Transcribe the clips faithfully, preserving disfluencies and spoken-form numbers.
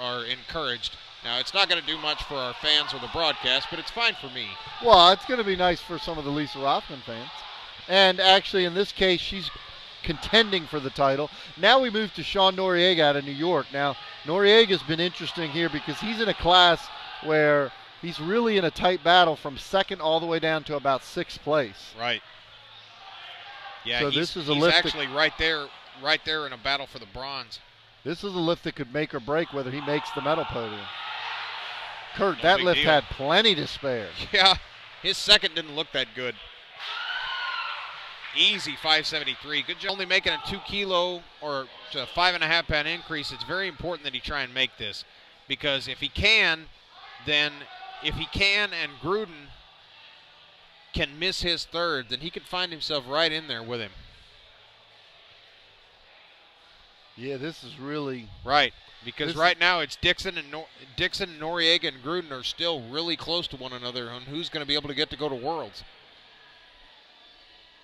are encouraged. Now, it's not going to do much for our fans or the broadcast, but it's fine for me. Well, it's going to be nice for some of the Lisa Rothman fans. And actually, in this case, she's contending for the title. Now we move to Sean Noriega out of New York. Now, Noriega's been interesting here because he's in a class where he's really in a tight battle from second all the way down to about sixth place. Right. Yeah, so he's, this is a he's lift actually that, right there right there in a battle for the bronze. This is a lift that could make or break whether he makes the medal podium. Kurt, no that lift deal. Had plenty to spare. Yeah, his second didn't look that good. Easy five seventy-three. Good job. Only making a two kilo or a five and a half pound increase. It's very important that he try and make this, because if he can, then if he can and Gruden can miss his third, then he can find himself right in there with him. Yeah, this is really right, because right now it's Dixon and Nor Dixon, Noriega, and Gruden are still really close to one another on who's going to be able to get to go to Worlds.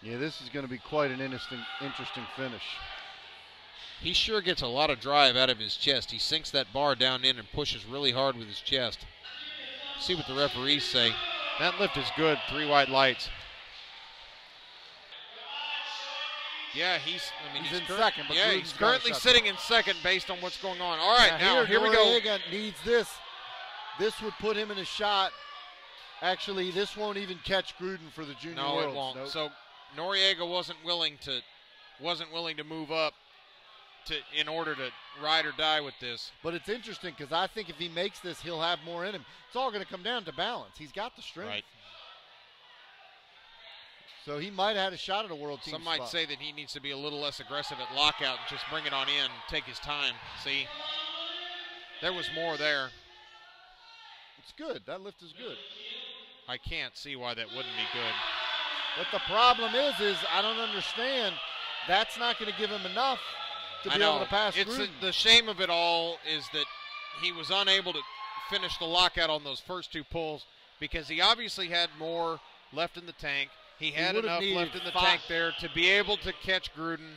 Yeah, this is going to be quite an interesting, interesting finish. He sure gets a lot of drive out of his chest. He sinks that bar down in and pushes really hard with his chest. See what the referees say. That lift is good. Three white lights. Yeah, he's. I mean, he's, he's in second. But yeah, Gruden's he's currently sitting in second based on what's going on. All right, now, now here, here we go. Noriega needs this. This would put him in a shot. Actually, this won't even catch Gruden for the junior no, world. No, it won't. Nope. So Noriega wasn't willing to, wasn't willing to move up, to in order to ride or die with this. But it's interesting because I think if he makes this, he'll have more in him. It's all going to come down to balance. He's got the strength. Right. So he might have had a shot at a world team. Some might spot. Say that he needs to be a little less aggressive at lockout and just bring it on in, take his time. See, there was more there. It's good. That lift is good. I can't see why that wouldn't be good. But the problem is, is I don't understand. That's not going to give him enough to be able to pass Gruden. It's a, the shame of it all is that he was unable to finish the lockout on those first two pulls because he obviously had more left in the tank. He had enough left in the tank there to be able to catch Gruden.